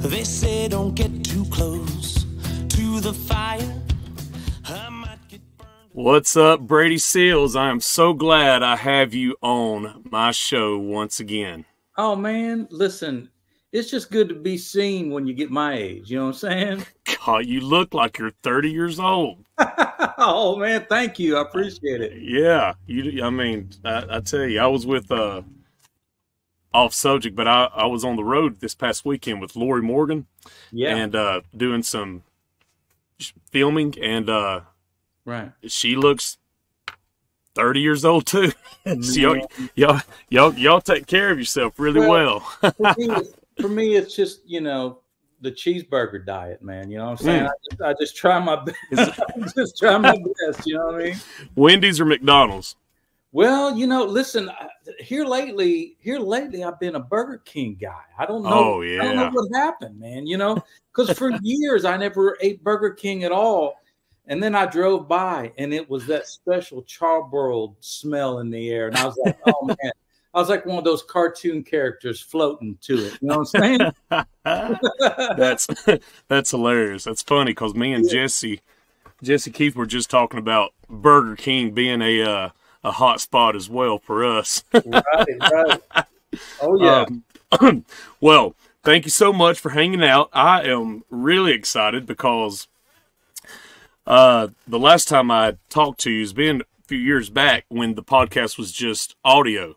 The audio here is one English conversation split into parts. They say don't get too close to the fire. I might get burned. What's up, Brady Seals? I am so glad I have you on my show once again. Oh, man, listen, it's just good to be seen when you get my age. You know what I'm saying? God, you look like you're 30 years old. Oh, man, thank you. I appreciate it. Yeah. I mean, I tell you, I was with... off subject, but I was on the road this past weekend with Lori Morgan, yeah, and doing some filming, and right, she looks 30 years old too. So y'all take care of yourself really well. for me, it's just, you know, the cheeseburger diet, man. You know what I'm saying? I just try my best. I just try my best. You know what I mean? Wendy's or McDonald's? Well, you know, listen, here lately, I've been a Burger King guy. I don't know. Oh, yeah. I don't know what happened, man, you know, because for years I never ate Burger King at all. And then I drove by and it was that special charbroiled smell in the air. And I was like, oh, man, I was like one of those cartoon characters floating to it. You know what I'm saying? That's hilarious. That's funny because me and Jesse Keith were just talking about Burger King being a hot spot as well for us. Right, right. Oh, yeah. Well, thank you so much for hanging out. I am really excited because the last time I talked to you has been a few years back when the podcast was just audio.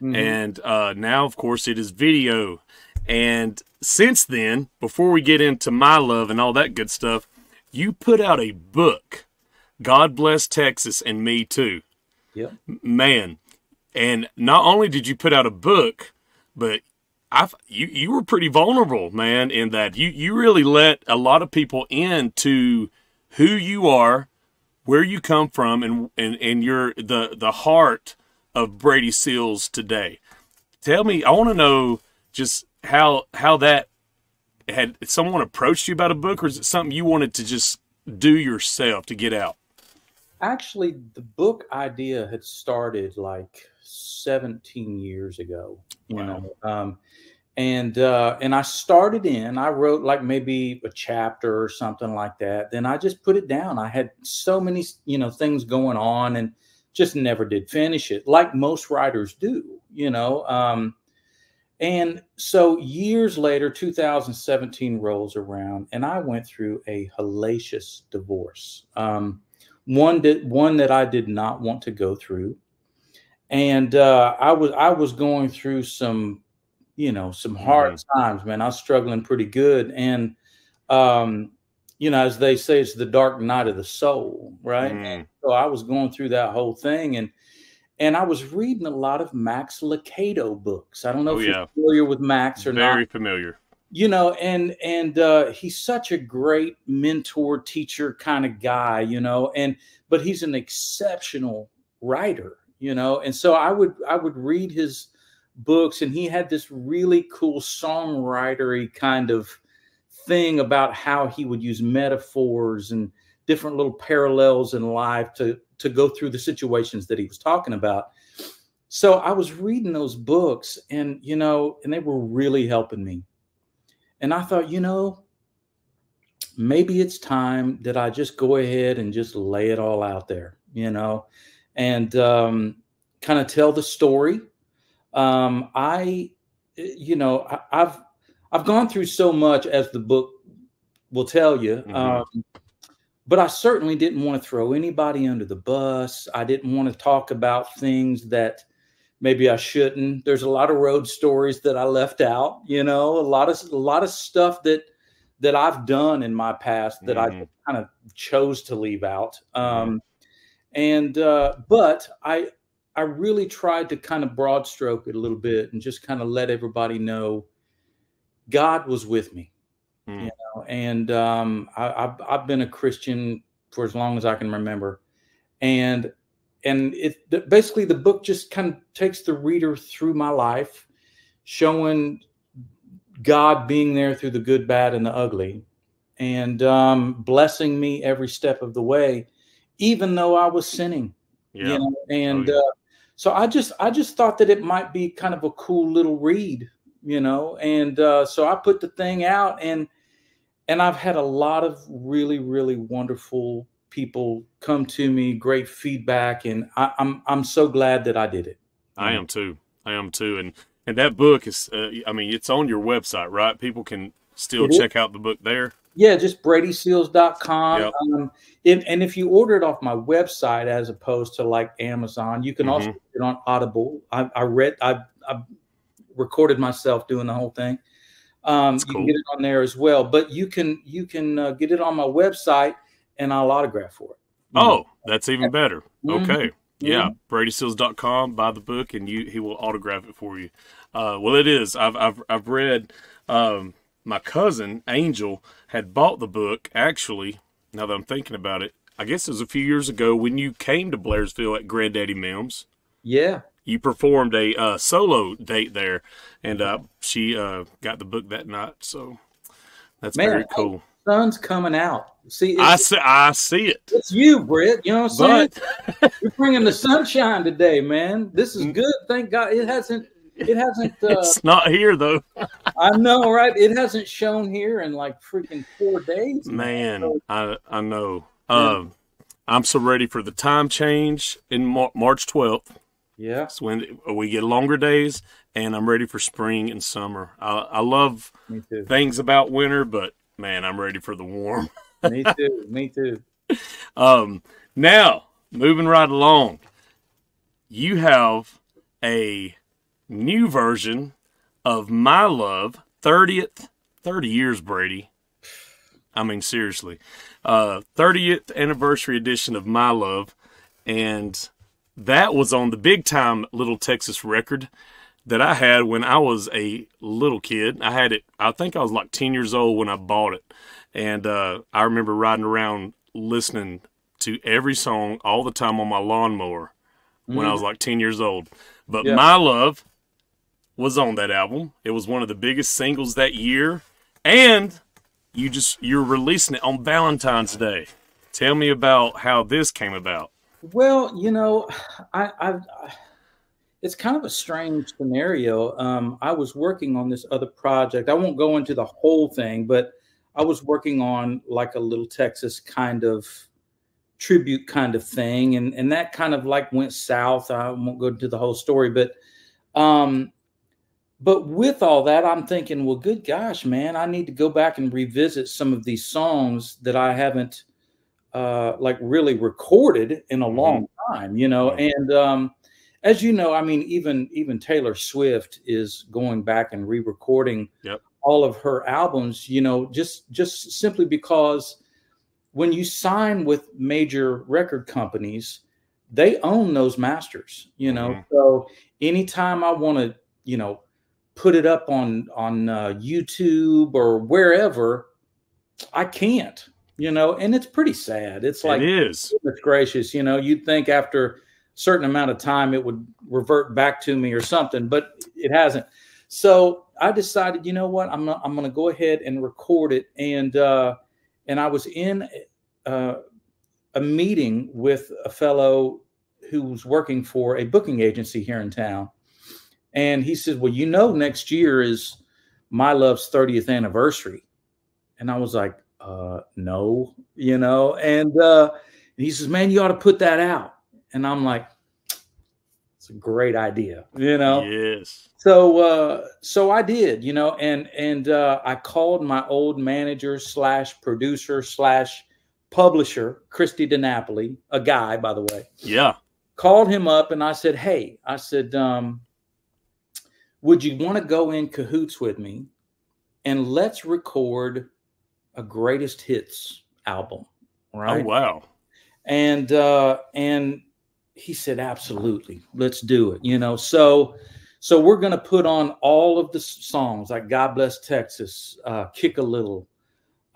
Mm-hmm. And now, of course, it is video. And since then, before we get into My Love and all that good stuff, you put out a book, God Bless Texas and Me Too. Yeah, man. And not only did you put out a book, but you were pretty vulnerable, man, in that you really let a lot of people into who you are, where you come from, and the heart of Brady Seals today. Tell me, I want to know just how that, had someone approached you about a book, or is it something you wanted to just do yourself to get out? Actually, the book idea had started like 17 years ago, you know, and I started I wrote like maybe a chapter or something like that. Then I just put it down. I had so many, you know, things going on and just never did finish it, like most writers do, you know. And so years later, 2017 rolls around and I went through a hellacious divorce. One that I did not want to go through. And I was going through some, you know, some hard times, man. I was struggling pretty good. And, you know, as they say, it's the dark night of the soul, right? And so I was going through that whole thing. And I was reading a lot of Max Lucado books. I don't know if you're familiar with Max or not. Very familiar. You know, and he's such a great mentor, teacher kind of guy, you know, but he's an exceptional writer, you know, and so I would read his books, and he had this really cool songwritery kind of thing about how he would use metaphors and different little parallels in life to go through the situations that he was talking about. So I was reading those books, and, you know, and they were really helping me. And I thought, you know, maybe it's time that I just go ahead and just lay it all out there, you know, and kind of tell the story. I've gone through so much, as the book will tell you, but I certainly didn't want to throw anybody under the bus. I didn't want to talk about things that maybe I shouldn't. There's a lot of road stories that I left out, you know, a lot of stuff that I've done in my past that I kind of chose to leave out. But I really tried to kind of broad stroke it a little bit and just kind of let everybody know God was with me, you know, and I've been a Christian for as long as I can remember. And it basically, the book just kind of takes the reader through my life, showing God being there through the good, bad, and the ugly, and blessing me every step of the way, even though I was sinning. Yeah. You know? And so I just thought that it might be kind of a cool little read, you know? And so I put the thing out, and I've had a lot of really, really wonderful people come to me, great feedback. And I'm so glad that I did it. I am too. I am too. And that book is, I mean, it's on your website, right? People can still check out the book there. Yeah, just bradyseals.com. Yep. And if you order it off my website as opposed to like Amazon, you can also get it on Audible. I recorded myself doing the whole thing. You can get it on there as well, but you can get it on my website and I'll autograph for it. Oh, that's even better. Okay. Yeah, BradySeals.com. Buy the book, and he will autograph it for you. Well, it is. I've read. My cousin Angel had bought the book. Actually, now that I'm thinking about it, I guess it was a few years ago when you came to Blairsville at Granddaddy Mims. Yeah, you performed a solo date there, and she got the book that night. So that's very cool. The sun's coming out. See, I see it. It's you, Britt. You know what I'm saying? You're bringing the sunshine today, man. This is good. Thank God it hasn't. It hasn't. It's not here though. I know, right? It hasn't shown here in like freaking 4 days. Man, so, I know. Yeah. I'm so ready for the time change in March 12th. Yeah, it's when we get longer days, and I'm ready for spring and summer. I love things about winter, but man, I'm ready for the warm. Me too. Me too. Now moving right along, you have a new version of My Love, 30 years, Brady. I mean, seriously, 30th anniversary edition of My Love, and that was on the Big Time Little Texas record that I had when I was a little kid. I had it, I think I was like 10 years old when I bought it, and I remember riding around listening to every song all the time on my lawnmower when I was like 10 years old. But My Love was on that album. It was one of the biggest singles that year, and you're releasing it on Valentine's Day. Tell me about how this came about. Well, you know, it's kind of a strange scenario. I was working on this other project. I won't go into the whole thing, but I was working on like a Little Texas kind of tribute kind of thing, and that kind of like went south. I won't go into the whole story, but with all that, I'm thinking, well, good gosh, man, I need to go back and revisit some of these songs that I haven't like really recorded in a long time, you know. And as you know, I mean, even Taylor Swift is going back and re-recording all of her albums, you know, just simply because when you sign with major record companies, they own those masters, you know? So anytime I want to, you know, put it up on YouTube or wherever, I can't, you know? And it's pretty sad. It's like, it is. Goodness gracious, you know, you'd think after a certain amount of time, it would revert back to me or something, but it hasn't. So I decided, you know what, I'm going to go ahead and record it. And I was in a meeting with a fellow who was working for a booking agency here in town. And he said, well, you know, next year is My Love's 30th anniversary. And I was like, no, you know. And he says, man, you ought to put that out. And I'm like, it's a great idea, you know. Yes. So so I did, you know, and I called my old manager / producer / publisher, Christy DiNapoli, a guy, by the way. Yeah. Called him up and I said, hey, I said, would you want to go in cahoots with me and let's record a greatest hits album, right? Oh, wow. And he said, absolutely, let's do it, you know. So we're going to put on all of the songs like God Bless Texas, Kick a Little,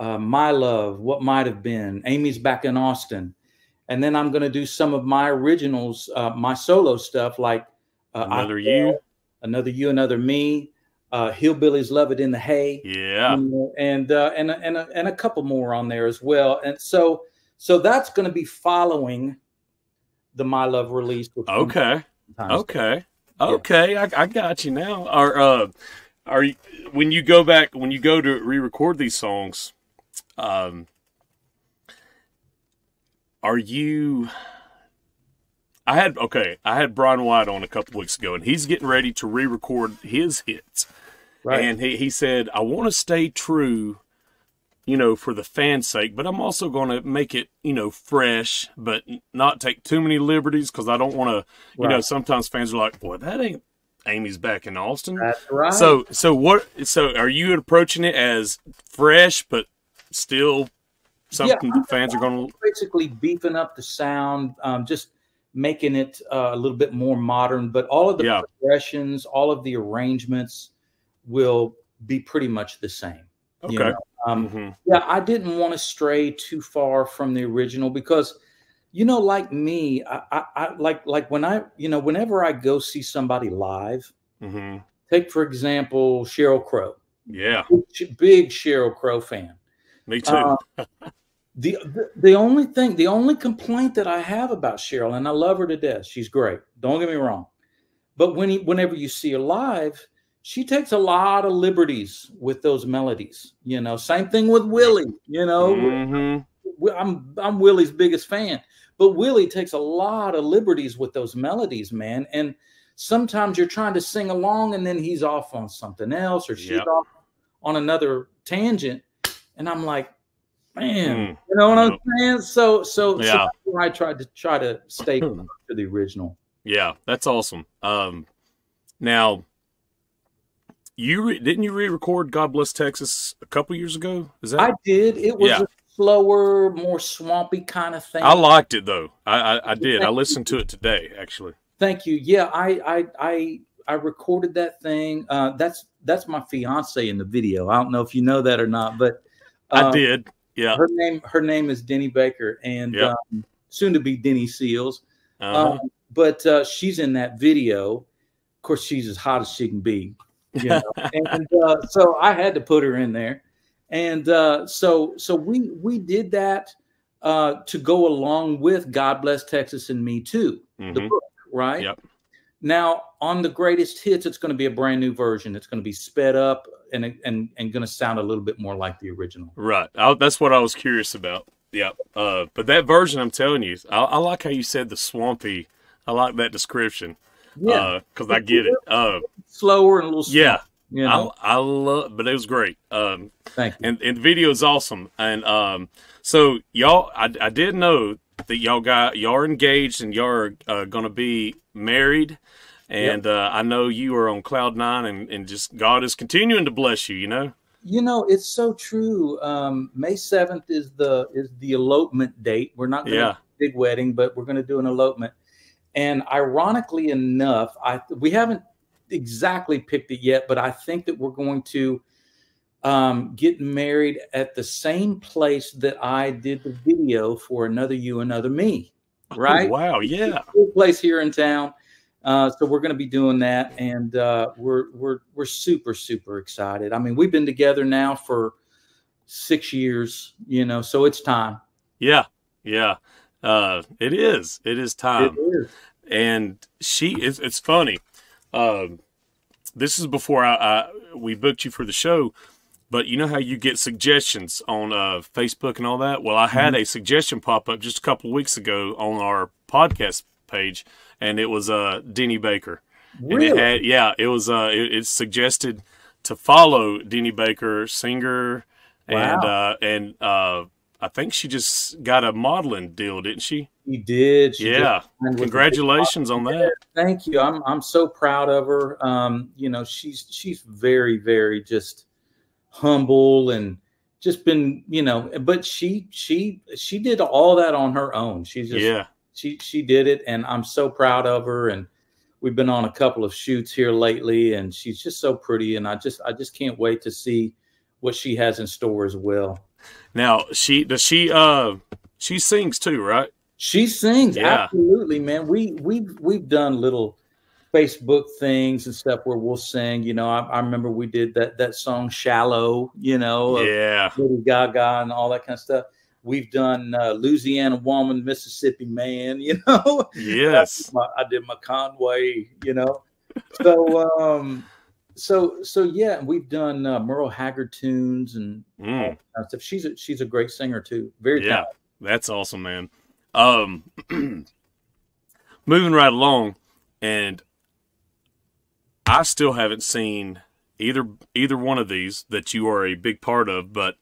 My Love, What Might Have Been, Amy's Back in Austin. And then I'm going to do some of my originals, my solo stuff like Another You, Another You, Another Me, Hillbillies Love It in the Hay. Yeah. And a couple more on there as well. And so So that's going to be following the My Love release. Okay. Okay. Okay. Yeah. I got you now. Are you, when you go back, when you go to re-record these songs, are you, I had Brian White on a couple weeks ago, and he's getting ready to re-record his hits. Right. And he said, I want to stay true, you know, for the fans' sake, but I'm also going to make it, you know, fresh, but not take too many liberties, because I don't want to, you know, sometimes fans are like, boy, that ain't Amy's Back in Austin. That's right. So are you approaching it as fresh, but still something that fans are going to... Basically beefing up the sound, just making it a little bit more modern, but all of the progressions, all of the arrangements will be pretty much the same. Okay. You know? Yeah, I didn't want to stray too far from the original because, you know, like me, I like when I, you know, whenever I go see somebody live, take, for example, Sheryl Crow. Yeah. Big Sheryl Crow fan. Me too. The only thing, the only complaint that I have about Sheryl, and I love her to death. She's great. Don't get me wrong. But whenever you see her live, she takes a lot of liberties with those melodies, you know. Same thing with Willie, you know. I'm Willie's biggest fan, but Willie takes a lot of liberties with those melodies, man. And sometimes you're trying to sing along, and then he's off on something else, or she's off on another tangent, and I'm like, man, you know what I'm saying? So that's where I tried to stay to the original. Yeah, that's awesome. Now. Didn't you re-record God Bless Texas a couple years ago? Is that? I did. It was a slower, more swampy kind of thing. I liked it though. I did. I listened to it today, actually. Thank you. Yeah, I recorded that thing. That's my fiance in the video. I don't know if you know that or not, but I did. Yeah. Her name is Denny Baker, and soon to be Denny Seals. But she's in that video. Of course, she's as hot as she can be. You know? and so I had to put her in there, and so we did that to go along with God Bless Texas and Me Too, the book, right? Yep. Now on the greatest hits, it's going to be a brand new version. It's going to be sped up and going to sound a little bit more like the original. Right. That's what I was curious about. Yeah. But that version, I'm telling you, I like how you said the swampy. I like that description. Yeah, because I get it. Slower and a little slower. Yeah, you know? I love, but it was great. Thank you. And the video is awesome. And so y'all, I did know that y'all are engaged and y'all are gonna be married. And I know you are on cloud nine, and just God is continuing to bless you. You know. You know, it's so true. May 7th is the elopement date. We're not gonna have a big wedding, but we're gonna do an elopement. And ironically enough, we haven't exactly picked it yet, but I think that we're going to get married at the same place that I did the video for Another You, Another Me. Right? Oh, wow. Yeah. Place here in town. So we're going to be doing that. And we're super, super excited. I mean, we've been together now for 6 years, you know, so it's time. Yeah. Yeah. It is time. It is. And it's funny. This is before we booked you for the show, but you know how you get suggestions on Facebook and all that? Well, I had a suggestion pop up just a couple of weeks ago on our podcast page, and it was Denny Baker. Really? And it suggested to follow Denny Baker, singer, and I think she just got a modeling deal, didn't she? She did. Congratulations on that. Thank you. I'm so proud of her. You know, she's very, very just humble and just been, you know, but she did all that on her own. She's just she did it, and I'm so proud of her. And we've been on a couple of shoots here lately, and she's just so pretty, and I just can't wait to see what she has in store as well. Now she sings too, right? She sings, absolutely, man. We've done little Facebook things and stuff where we'll sing. You know, I remember we did that song "Shallow," you know, Lady Gaga and all that kind of stuff. We've done Louisiana Woman, Mississippi Man, you know. Yes. I did my Conway, you know. So so yeah, we've done Merle Haggard tunes and all that kind of stuff. She's a great singer too. Very talented. That's awesome, man. Moving right along, and I still haven't seen either one of these that you are a big part of, but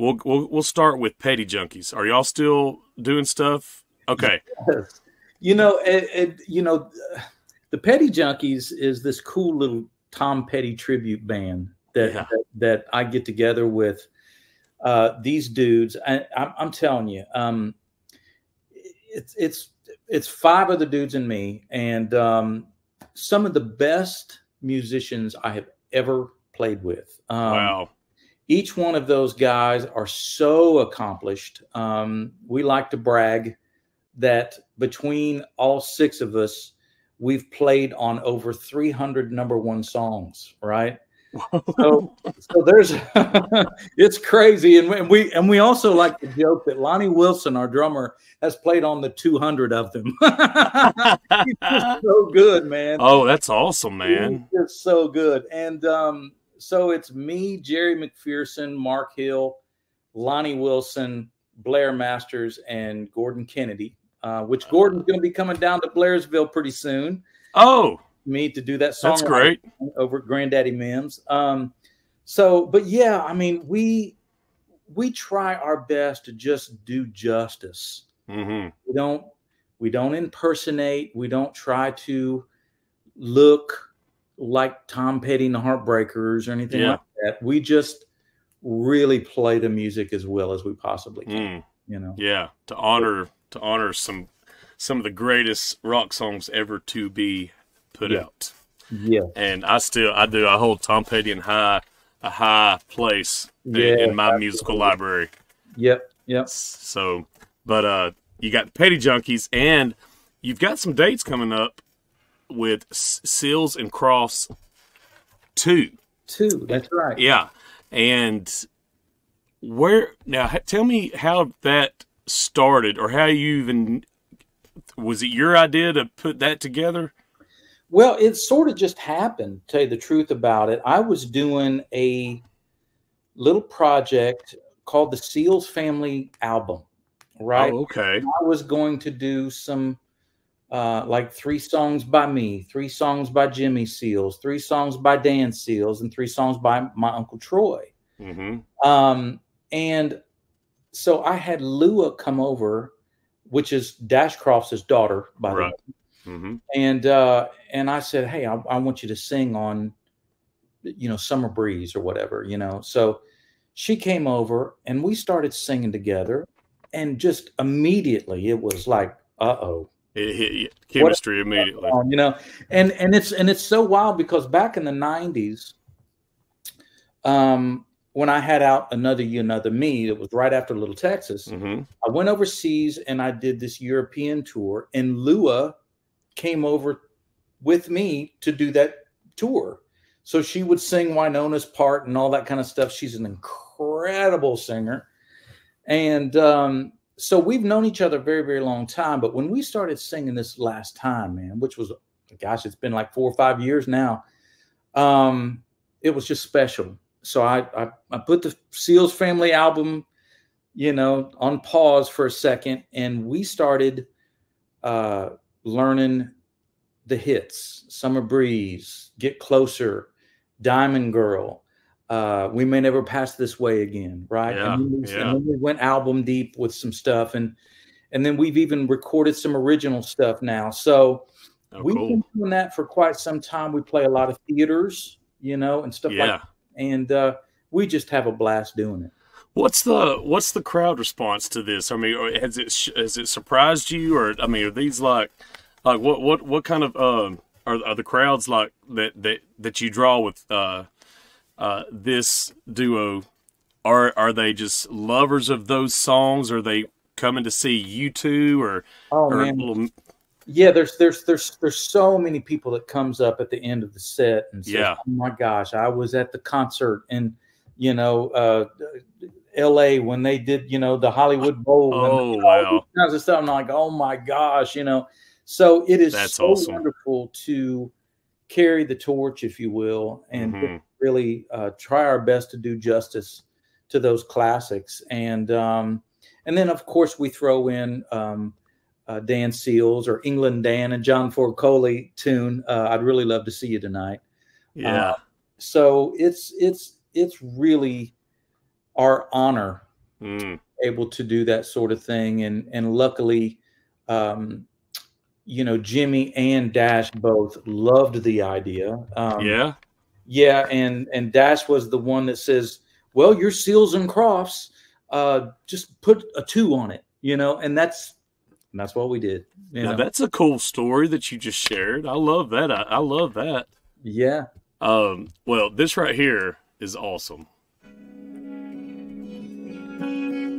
we'll start with Petty Junkies. Are y'all still doing stuff? Okay. Yes. You know, the Petty Junkies is this cool little Tom Petty tribute band that I get together with these dudes. I'm telling you, it's five other dudes and me, and some of the best musicians I have ever played with. Wow. Each one of those guys are so accomplished. We like to brag that between all six of us, we've played on over 300 #1 songs, right? So there's it's crazy. And we also like to joke that Lonnie Wilson, our drummer, has played on the 200 of them. He's just so good, man. Oh, that's awesome, man. He's just so good. And so it's me, Jerry McPherson, Mark Hill, Lonnie Wilson, Blair Masters, and Gordon Kennedy, which Gordon's going to be coming down to Blairsville pretty soon. Oh, me to do that song. That's great. Over at Granddaddy Mims. But yeah, I mean, we try our best to just do justice. Mm-hmm. We don't impersonate. We don't try to look like Tom Petty and the Heartbreakers or anything like that. We just really play the music as well as we possibly can. Mm. You know. Yeah, to honor some of the greatest rock songs ever to be put out. Yeah. And I hold Tom Petty in a high place in my musical library. Yep. Yep. So, but you got Petty Junkies, and you've got some dates coming up with Seals and Crofts 2. 2, that's right. Yeah. And tell me how that started, or how you even, was it your idea to put that together? Well, it sort of just happened, to tell you the truth about it. I was doing a little project called the Seals Family Album, right? Oh, okay. And I was going to do some, like 3 songs by me, 3 songs by Jimmy Seals, 3 songs by Dan Seals, and 3 songs by my Uncle Troy. Mm-hmm. And so I had Lua come over, which is Dash Crofts' daughter, by the way. Mm-hmm. And I said, hey, I want you to sing on, you know, Summer Breeze or whatever, you know. So she came over and we started singing together, and just immediately it was like, uh-oh. It hit chemistry immediately. You know, and it's so wild, because back in the 90s, when I had out Another You, Another Me, it was right after Little Texas, mm-hmm. I went overseas and I did this European tour, and Lua came over with me to do that tour. So she would sing Winona's part and all that kind of stuff. She's an incredible singer. And so we've known each other a very, very long time. But when we started singing this last time, man, which was, gosh, it's been like 4 or 5 years now, it was just special. So I put the Seals Family Album, you know, on pause for a second, and we started learning the hits: Summer Breeze, Get Closer, Diamond Girl, We May Never Pass This Way Again, right? Yeah, and then we went album deep with some stuff, and then we've even recorded some original stuff now. So we've been doing that for quite some time. We play a lot of theaters, you know, and stuff like that. And we just have a blast doing it. What's the crowd response to this? I mean, has it surprised you, or I mean, are these like what kind of are the crowds like that you draw with this duo? Are they just lovers of those songs? Are they coming to see you two? Or yeah, there's so many people that comes up at the end of the set and says, "Oh my gosh, I was at the concert," and you know, L.A. when they did, you know, the Hollywood Bowl. Oh, and, wow. Kinds of stuff. I'm like, oh, my gosh, you know. So it is so awesome. Wonderful to carry the torch, if you will, and really try our best to do justice to those classics. And then, of course, we throw in Dan Seals or England Dan and John Ford Coley tune, I'd Really Love to See You Tonight. Yeah. So it's really our honor to be able to do that sort of thing. And luckily, you know, Jimmy and Dash both loved the idea. Yeah. And Dash was the one that says, well, you're Seals and Crofts. Just put a 2 on it, you know, and that's what we did. Now, that's a cool story that you just shared. I love that. I love that. Yeah. Well, this right here is awesome.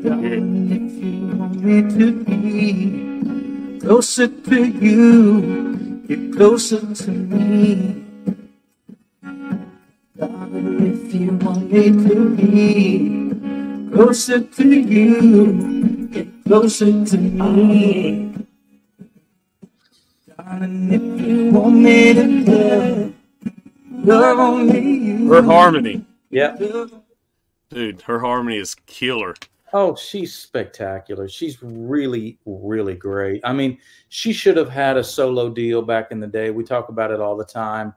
If you want me to be closer to you, get closer to me. If you want me to be closer to you, get closer to me. Darling, if you want me to love only you. Her harmony. Yeah. Dude, her harmony is killer. Oh, she's spectacular. She's really, really great. I mean, she should have had a solo deal back in the day. We talk about it all the time.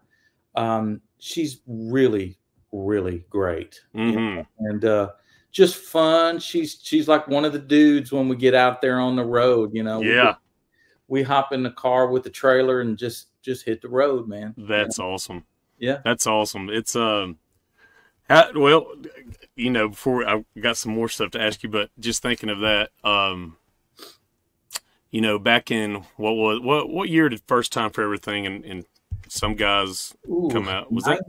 She's really, really great. You know? And just fun. She's like one of the dudes when we get out there on the road, you know. Yeah. We hop in the car with the trailer and just hit the road, man. That's awesome. Yeah. That's awesome. It's well, you know, before I got some more stuff to ask you, but just thinking of that, you know, back in what year did First Time for Everything and Some Guys come out? Was that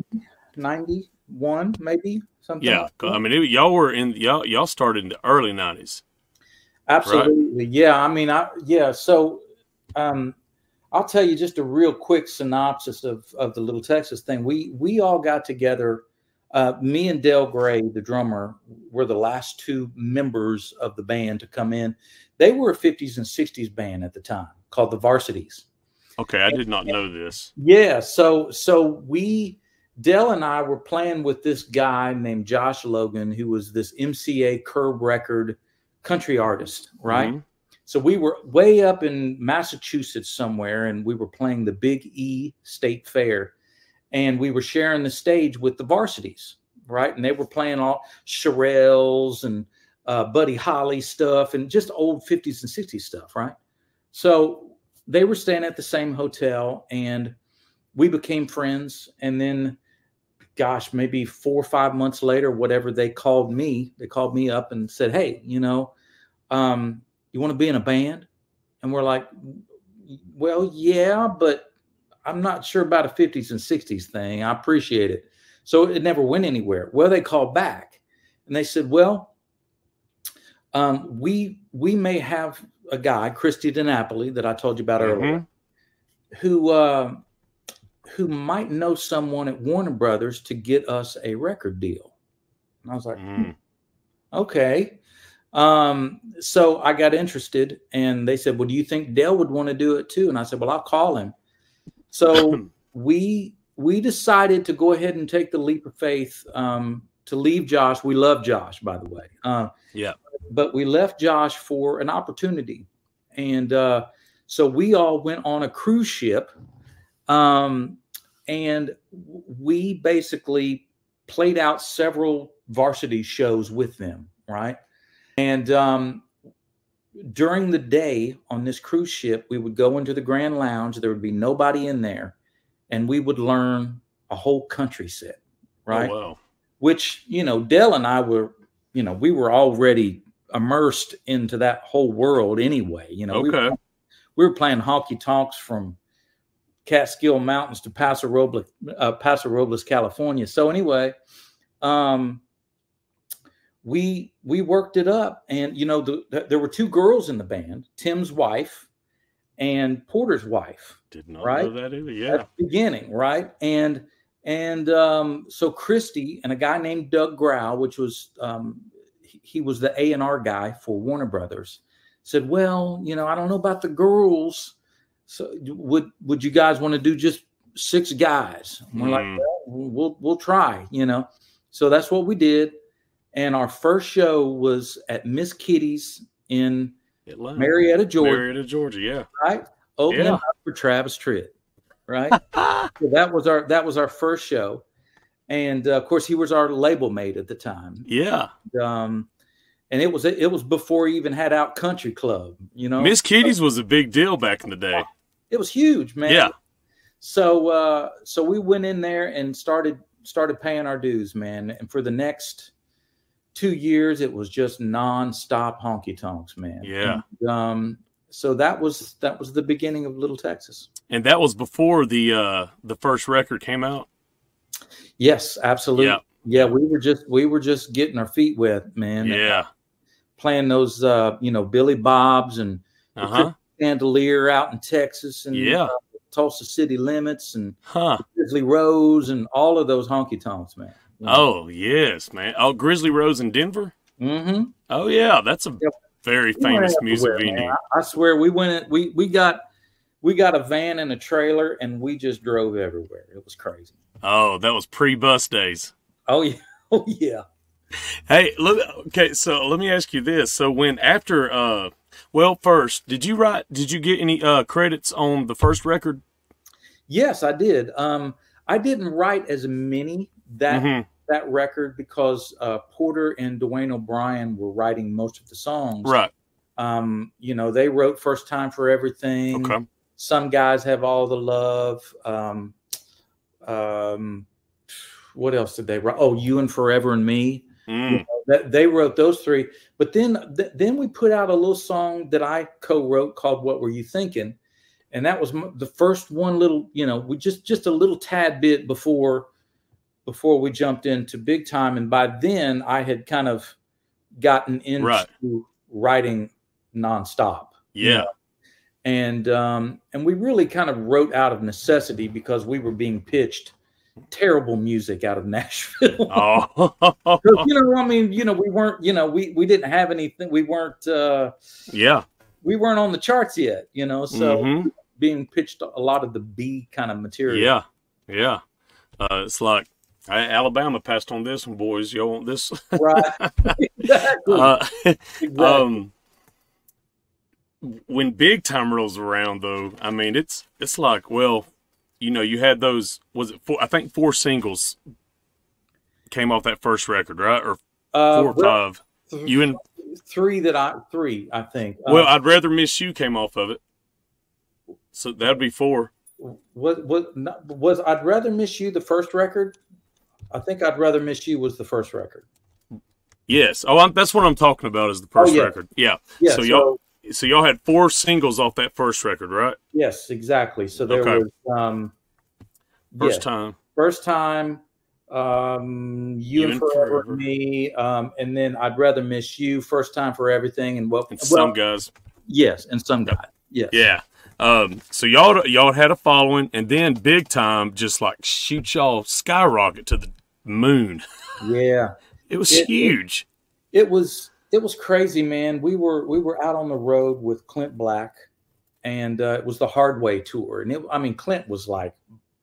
91 maybe? Something yeah, like I mean, y'all were in y'all started in the early 90s. Absolutely, right? Yeah. I mean, yeah. So, I'll tell you just a real quick synopsis of the Little Texas thing. We all got together. Me and Dale Gray, the drummer, were the last two members of the band to come in. They were a 50s and 60s band at the time called The Varsities. Okay, I did not know this. Yeah, so we. Dell and I were playing with this guy named Josh Logan, who was this MCA Curb Record country artist, right? So we were way up in Massachusetts somewhere, and we were playing the Big E State Fair, and we were sharing the stage with the Varsities, right? And they were playing all Sherelles and Buddy Holly stuff and just old 50s and 60s stuff, right? So they were staying at the same hotel, and we became friends, and then gosh, maybe 4 or 5 months later, whatever, they called me up and said, hey, you know, you want to be in a band? And we're like, well, yeah, but I'm not sure about a 50s and 60s thing. I appreciate it. So it never went anywhere. Well, they called back and they said, well, we may have a guy, Christy DiNapoli, that I told you about earlier, who might know someone at Warner Brothers to get us a record deal. And I was like, okay. So I got interested, and they said, well, do you think Dale would want to do it too? And I said, well, I'll call him. So we decided to go ahead and take the leap of faith, to leave Josh. We love Josh, by the way. Yeah. But we left Josh for an opportunity. And so we all went on a cruise ship, and we basically played out several Varsity shows with them, right? And during the day on this cruise ship, we would go into the Grand Lounge. There would be nobody in there, and we would learn a whole country set, right? Oh, wow. Which, you know, Dell and I were, you know, we were already immersed into that whole world anyway. You know, we were playing honky tonks from Catskill Mountains to Paso Robles, California. So anyway, we worked it up, and you know, there were two girls in the band, Tim's wife and Porter's wife. Did not know that either. Yeah, at the beginning, right? And so Christy and a guy named Doug Grau, which was he was the A&R guy for Warner Brothers, said, well, you know, I don't know about the girls. So would you guys want to do just 6 guys? And we're like, well, we'll try, you know? So that's what we did. And our first show was at Miss Kitty's in Marietta, Georgia. Marietta, Georgia. Yeah. Right. Opening up for Travis Tritt. Right. So that was our first show. And of course he was our label mate at the time. Yeah. And it was before he even had Out Country Club, you know. Miss Kitty's was a big deal back in the day. It was huge, man. Yeah. So so we went in there and started paying our dues, man. And for the next 2 years, it was just nonstop honky tonks, man. Yeah. And, so that was the beginning of Little Texas. And that was before the first record came out. Yes, absolutely. Yeah. Yeah, we were just getting our feet wet, man. Yeah, playing those you know, Billy Bob's and Chandelier out in Texas, and Tulsa City Limits, and Grizzly Rose, and all of those honky tonks, man. You know? Oh yes, man. Oh, Grizzly Rose in Denver. Mm-hmm. Oh yeah, that's a very famous music venue. I swear, we got a van and a trailer, and we just drove everywhere. It was crazy. Oh, that was pre-bus days. Oh yeah. Oh yeah. Hey, okay. So let me ask you this. So when after, well, first, did you get any credits on the first record? Yes, I did. I didn't write as many that record because Porter and Dwayne O'Brien were writing most of the songs. Right. You know, they wrote First Time for Everything. Okay. Some Guys Have All the Love. What else did they write? Oh, You and Forever and Me. You know, they wrote those 3. But then we put out a little song that I co-wrote called What Were You Thinking? And that was the first one little, you know, we just a little tad bit before we jumped into Big Time. And by then I had kind of gotten into writing nonstop. Yeah. You know? And we really kind of wrote out of necessity because we were being pitched terrible music out of Nashville. Oh, you know, I mean, you know, we weren't, you know, we didn't have anything. We weren't, we weren't on the charts yet, you know, so being pitched a lot of the B kind of material. Yeah. Yeah. It's like Alabama passed on this one, boys. Y'all want this? Right. Exactly. Exactly. When Big Time rolls around though, I mean, it's like, well, you know, you had those, was it 4, I think 4 singles came off that first record, right? Or 4 or 5. You and 3 that three, I think. Well, I'd Rather Miss You came off of it. So that'd be 4. Was I'd Rather Miss You the first record? I think I'd Rather Miss You was the first record. Yes. Oh, that's what I'm talking about is the first record. Yeah. Yeah. So y'all had 4 singles off that first record, right? Yes, exactly. So there was First Time, You and Forever Me, and then I'd Rather Miss You, First Time for Everything, and Welcome to Some Guys. Yes, and Some Guys. Yes. Yeah. So y'all had a following, and then Big Time just like shoot y'all skyrocket to the moon. Yeah. It was huge. It was crazy, man. We were out on the road with Clint Black, and it was the Hard Way tour. And I mean, Clint was like,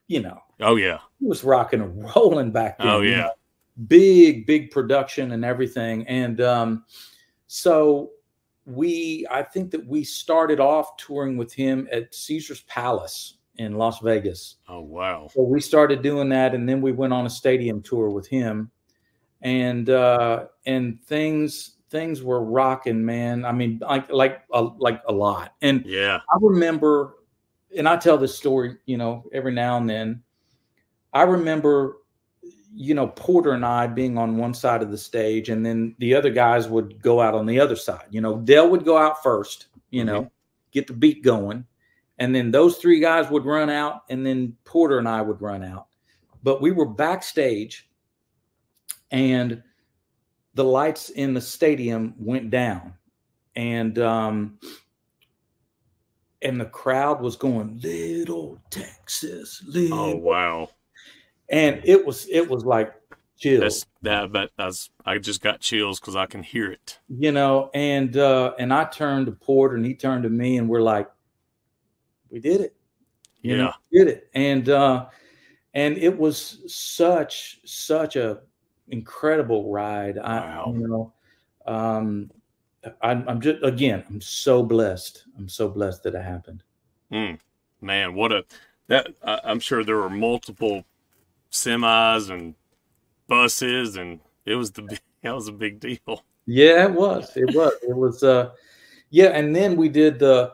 you know, oh yeah, he was rocking and rolling back then. Oh yeah, you know, big production and everything. And so I think that we started off touring with him at Caesar's Palace in Las Vegas. Oh wow! So we started doing that, and then we went on a stadium tour with him, and things were rocking, man. I mean, like a lot. And yeah, I remember, and I tell this story, you know, every now and then. I remember, you know, Porter and I being on one side of the stage, and then the other guys would go out on the other side. You know, Dell would go out first, you know, get the beat going. And then those 3 guys would run out, and then Porter and I would run out. But we were backstage, and the lights in the stadium went down, and the crowd was going, "Little Texas, little." Oh wow! And it was like chills. I just got chills because I can hear it. You know, and I turned to Porter and he turned to me and we're like, we did it. You know, we did it. And it was such a incredible ride. Wow. I'm just, again, I'm so blessed. I'm so blessed that it happened. Man, I'm sure there were multiple semis and buses, and it was that was a big deal. Yeah, it was. Yeah. And then we did the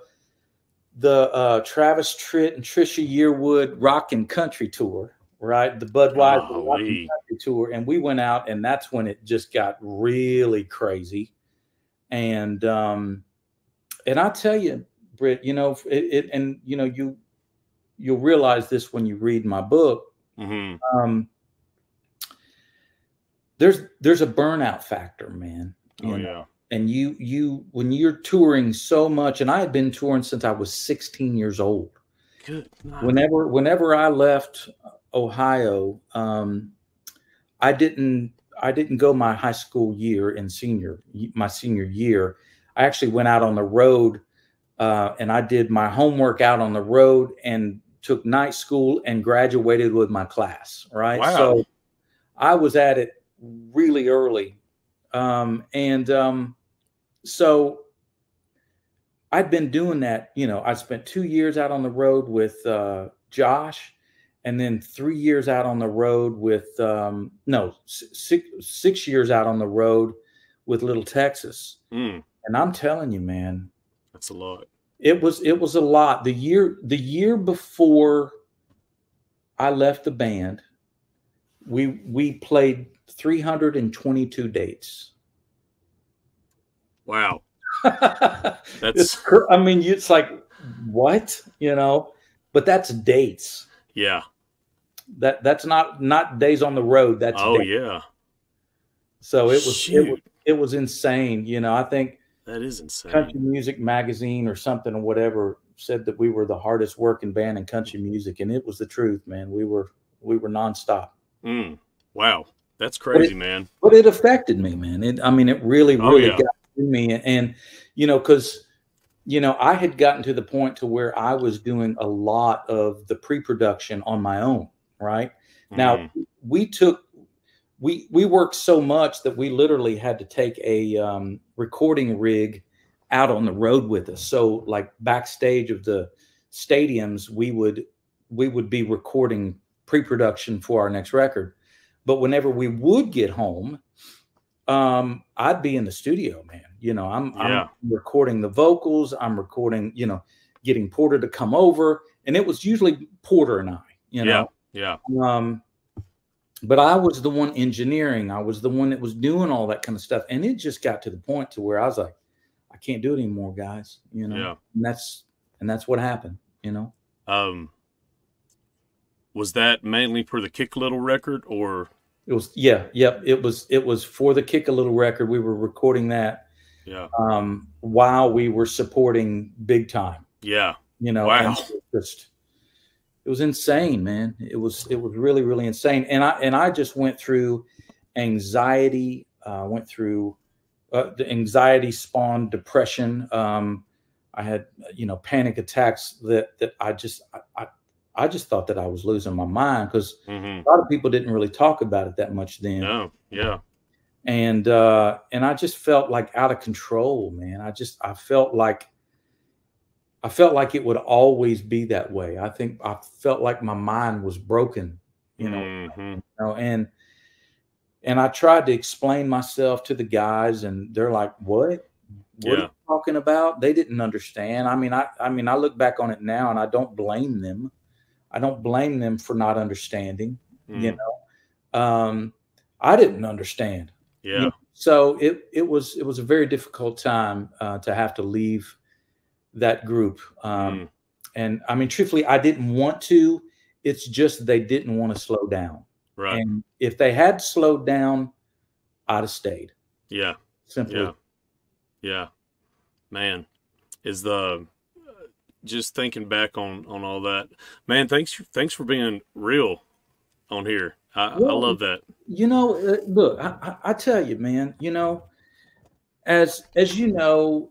Travis Tritt and Trisha Yearwood Rock and Country Tour, right? The Budweiser Rock and Country Tour. And we went out, and that's when it just got really crazy. And I tell you, Britt, you know, you'll realize this when you read my book. Mm-hmm. There's a burnout factor, man. You know? And when you're touring so much, and I had been touring since I was 16 years old. Good. Whenever I left Ohio, I didn't go my high school year and my senior year. I actually went out on the road. And I did my homework out on the road and took night school and graduated with my class. Right. Wow. So I was at it really early. So I'd been doing that. You know, I spent 2 years out on the road with Josh, and then 3 years out on the road with 6 years out on the road with Little Texas. Mm. And I'm telling you, man, that's a lot. It was a lot. The year before I left the band, we played 322 dates. Wow. It's like, what? You know, but that's dates. Yeah. That's not days on the road. That's dates. Yeah. So it was insane. You know, I think that is insane. Country Music Magazine or something or whatever said that we were the hardest working band in country music, and it was the truth, man. We were nonstop. Mm. Wow, that's crazy, man. But it affected me, man. It really got to me, and you know, because you know, I had gotten to the point to where I was doing a lot of the pre-production on my own. Right now, we worked so much that we literally had to take a recording rig out on the road with us. So like backstage of the stadiums, we would be recording pre-production for our next record. But whenever we would get home, I'd be in the studio, man. You know, I'm recording the vocals. I'm recording, you know, getting Porter to come over. And it was usually Porter and I, you know? Yeah. But I was the one engineering. I was the one that was doing all that kind of stuff. And it just got to the point to where I was like, I can't do it anymore, guys. You know, and that's what happened, you know? Was that mainly for the Kick A Little record or? It was, It was for the Kick A Little record. We were recording that while we were supporting Big Time. Yeah. You know, wow. It was insane, man. It was really, really insane. And I just went through anxiety, the anxiety spawned depression. I had, you know, panic attacks that I just thought that I was losing my mind because a lot of people didn't really talk about it that much then. No. Yeah. And I just felt like out of control, man. I felt like it would always be that way. I felt like my mind was broken, you know, and I tried to explain myself to the guys, and they're like, what are you talking about? They didn't understand. I mean, I look back on it now and I don't blame them. I don't blame them for not understanding, you know, I didn't understand. Yeah. You know? So it was a very difficult time to have to leave that group. And I mean, truthfully, I didn't want to, it's just, they didn't want to slow down. Right. And if they had slowed down, I'd have stayed. Yeah. Simply. Yeah. Man, is just thinking back on all that, man, thanks for being real on here. I love that. You know, look, I tell you, man, you know, as you know,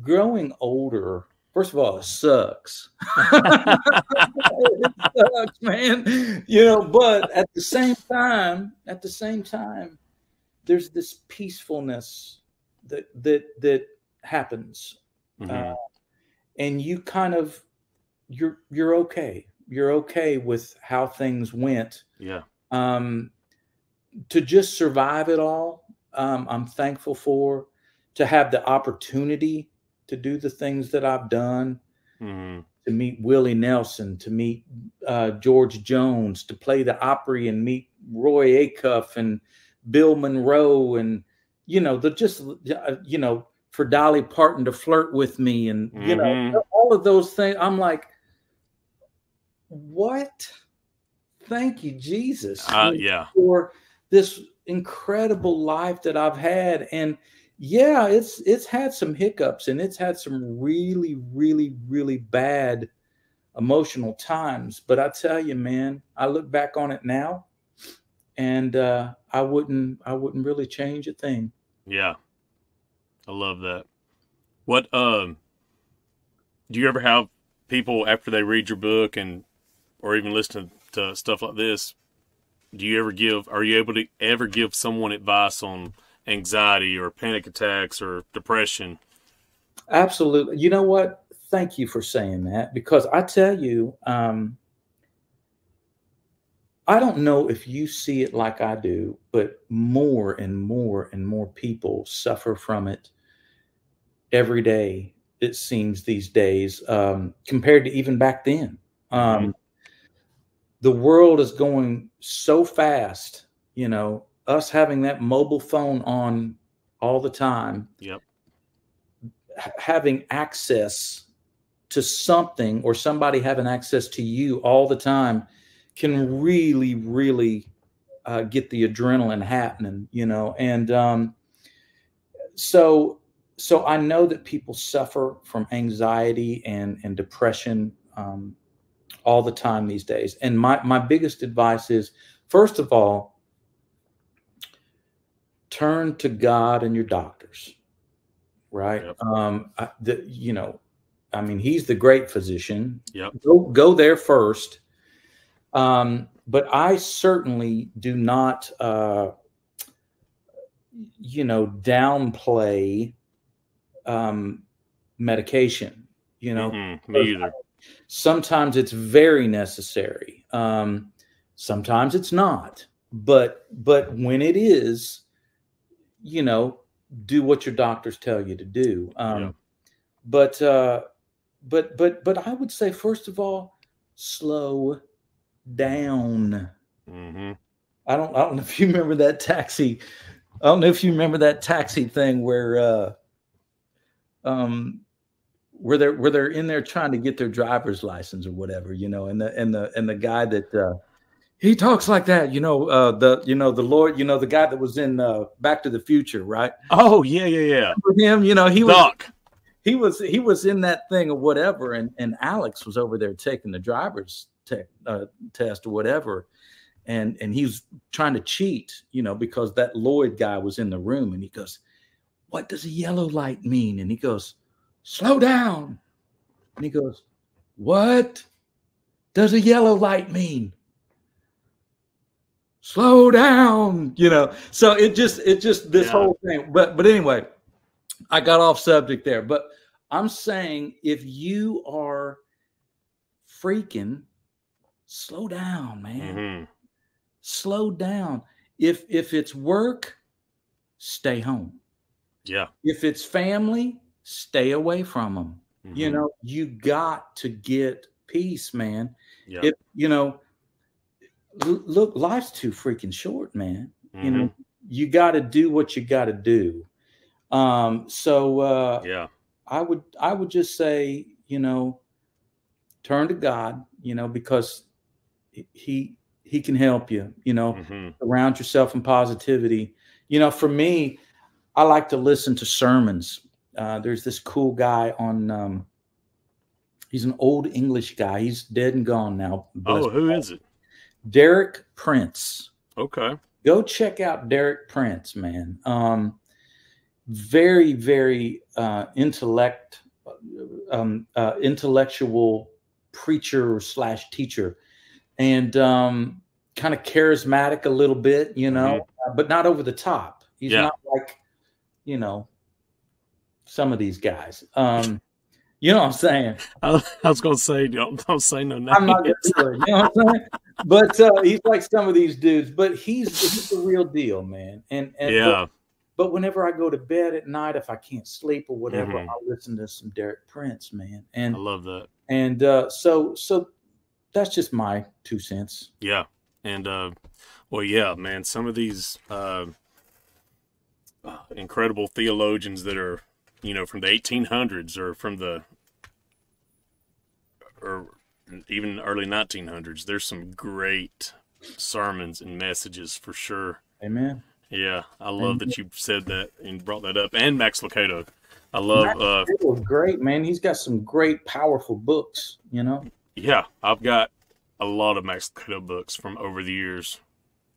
growing older, first of all, it sucks. It sucks, man. You know, but at the same time, there's this peacefulness that happens. Mm-hmm. And you kind of, you're okay. You're okay with how things went. Yeah. To just survive it all, I'm thankful for, to have the opportunity to do the things that I've done, mm-hmm. to meet Willie Nelson, to meet George Jones, to play the Opry and meet Roy Acuff and Bill Monroe, and, you know, for Dolly Parton to flirt with me, and, mm-hmm. you know, all of those things. I'm like, what? Thank you, Jesus, for this incredible life that I've had. And yeah, it's had some hiccups, and it's had some really, really, really bad emotional times. But I tell you, man, I look back on it now, and I wouldn't really change a thing. Yeah, I love that. What do you ever have people after they read your book or even listen to stuff like this? Are you able to ever give someone advice on anxiety or panic attacks or depression? Absolutely. You know what? Thank you for saying that, because I tell you, I don't know if you see it like I do, but more and more and more people suffer from it every day, it seems, these days, compared to even back then. Mm-hmm. The world is going so fast, you know, us having that mobile phone on all the time, yep. Having access to something, or somebody having access to you all the time, can really, really get the adrenaline happening, you know? And so I know that people suffer from anxiety and depression all the time these days. And my biggest advice is, first of all, turn to God and your doctors, right? Yep. He's the great physician. Yep. Go there first. But I certainly do not, downplay medication. You know, mm-hmm. Me either. Sometimes it's very necessary. Sometimes it's not. But when it is, you know, do what your doctors tell you to do. Yeah. But I would say, first of all, slow down. Mm-hmm. I don't know if you remember that taxi. I don't know if you remember that taxi thing where they're in there trying to get their driver's license or whatever, you know, and the guy that, he talks like that, you know, the Lord, you know, the guy that was in Back to the Future, right? Oh, yeah. Him, you know, he was in that thing or whatever, and Alex was over there taking the driver's test or whatever, and he was trying to cheat, you know, because that Lloyd guy was in the room, and he goes, "What does a yellow light mean?" And he goes, "Slow down." And he goes, "What does a yellow light mean? Slow down," you know. So it just this whole thing. But anyway, I got off subject there. But I'm saying, if you are freaking, slow down, man. Mm-hmm. Slow down. If it's work, stay home. Yeah. If it's family, stay away from them. Mm-hmm. You know, you got to get peace, man. Yeah. If you know. Look, life's too freaking short, man. Mm-hmm. You know, you got to do what you got to do. I would just say, you know, turn to God, you know, because he can help you, you know, mm-hmm. surround yourself in positivity. You know, for me, I like to listen to sermons. There's this cool guy on, he's an old English guy. He's dead and gone now. Oh, who is it? Derek Prince. Okay. Go check out Derek Prince, man. Very, very intellectual preacher slash teacher, and kind of charismatic a little bit, you know, but not over the top. He's not like, you know, some of these guys. You know what I'm saying? I was going to say, don't say no names. I'm not going to do it, you know what I'm saying? But he's like some of these dudes, but he's the real deal, man. And but whenever I go to bed at night, if I can't sleep or whatever, I'll listen to some Derek Prince, man. And I love that. And so that's just my 2 cents. Yeah. And well, yeah, man, some of these incredible theologians that are, you know, from the 1800s or from the, or even early 1900s, there's some great sermons and messages for sure. Amen. Yeah, I love that you said that and brought that up. And Max Lucado. I love Lucado was great, man. He's got some great, powerful books, you know? Yeah, I've got a lot of Max Lucado books from over the years.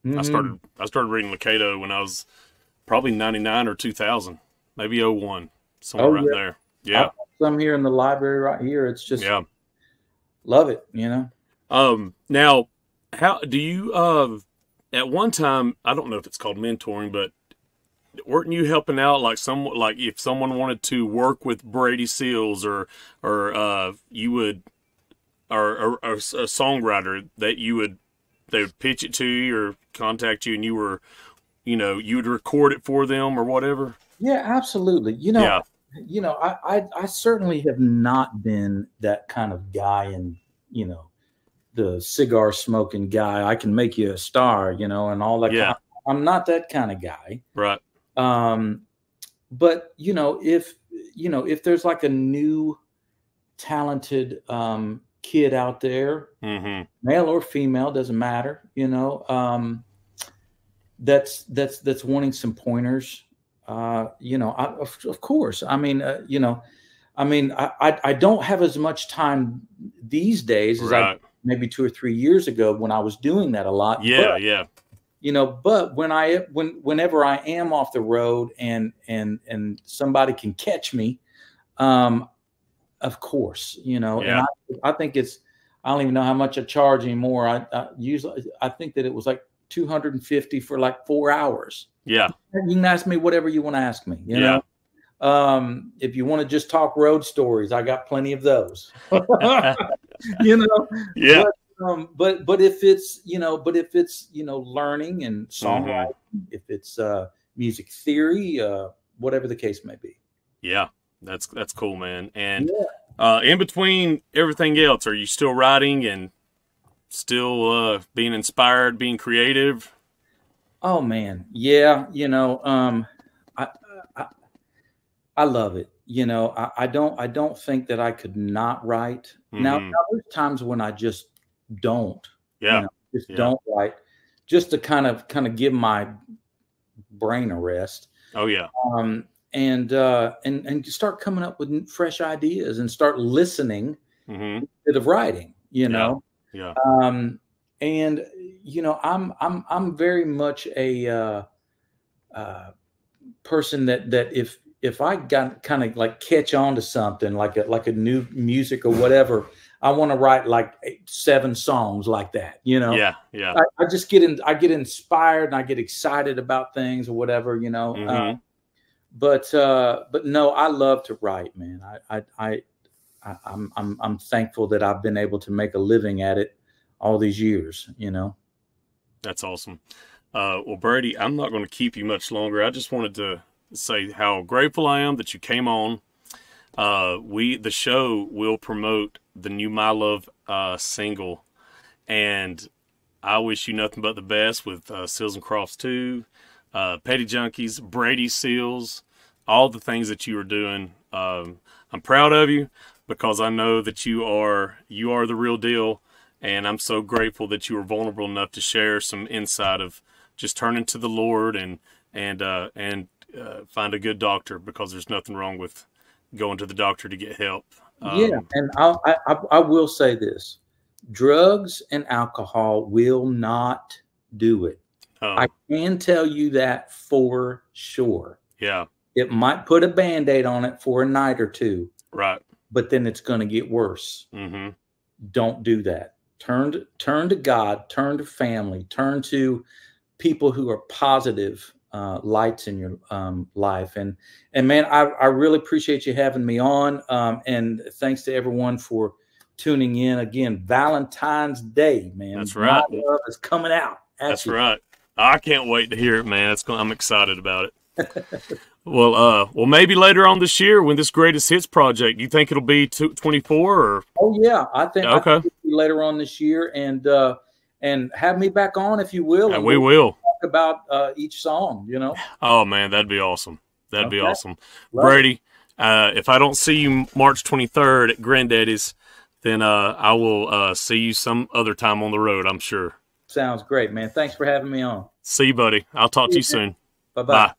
I started reading Lucado when I was probably 99 or 2000, maybe 01, somewhere right there. Yeah. I've got some here in the library right here. It's just love it, you know. Now, how do you at one time, I don't know if it's called mentoring, but weren't you helping out like if someone wanted to work with Brady Seals or you would, or a songwriter that you would, they would pitch it to you or contact you and you were, you know, you would record it for them or whatever? Yeah, absolutely. You know, you know, I certainly have not been that kind of guy, and you know, the cigar smoking guy, I can make you a star, you know, and all that. Yeah. I'm not that kind of guy. Right. But you know, if there's like a new talented, kid out there, male or female, doesn't matter, you know, that's wanting some pointers. You know, of course, I mean, you know, I mean, I don't have as much time these days as I maybe 2 or 3 years ago when I was doing that a lot. Yeah. But, you know, but when whenever I am off the road and somebody can catch me, of course, you know, and I think it's, I don't even know how much I charge anymore. I usually, I think that it was like $250 for like 4 hours. Yeah. You can ask me whatever you want to ask me, you know? If you want to just talk road stories, I got plenty of those, you know? Yeah. But if it's, you know, you know, learning and songwriting, if it's, music theory, whatever the case may be. Yeah. That's cool, man. And, in between everything else, are you still writing and still, being inspired, being creative? Oh man. Yeah. You know, I love it. You know, I don't think that I could not write. Now there's times when I just don't, you know, just don't write, just to kind of give my brain a rest. Oh yeah. And start coming up with fresh ideas and start listening instead of writing, you know? Yeah. And you know, I'm very much a, person that if I got kind of like catch on to something like a new music or whatever, I want to write like 7 songs like that, you know? Yeah. Yeah. I just I get inspired and I get excited about things or whatever, you know? But no, I love to write, man. I'm thankful that I've been able to make a living at it all these years, you know? That's awesome. Well, Brady, I'm not going to keep you much longer. I just wanted to say how grateful I am that you came on. The show will promote the new My Love single, and I wish you nothing but the best with Seals and Crofts 2, Petty Junkies, Brady Seals, all the things that you are doing. I'm proud of you because I know that you are the real deal, and I'm so grateful that you were vulnerable enough to share some insight of just turning to the Lord and find a good doctor, because there's nothing wrong with going to the doctor to get help. Yeah, and I will say this: drugs and alcohol will not do it. I can tell you that for sure. Yeah. It might put a Band-Aid on it for a night or two. Right. But then it's going to get worse. Mm-hmm. Don't do that. Turn to God, turn to family, turn to people who are positive lights in your life. And man, I really appreciate you having me on. And thanks to everyone for tuning in again. Valentine's Day, man. That's right. My Love is coming out. That's you. Right. I can't wait to hear it, man. I'm excited about it. Well, maybe later on this year when this Greatest Hits project, you think it'll be 24 or? Oh yeah, I think it'll be later on this year, and have me back on if you will. Yeah, we will talk about each song, you know. Oh man, that'd be awesome. That'd be awesome, love Brady. If I don't see you March 23rd at Granddaddy's, then I will see you some other time on the road, I'm sure. Sounds great, man. Thanks for having me on. See you, buddy. I'll talk to you soon. Bye-bye. Bye.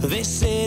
They say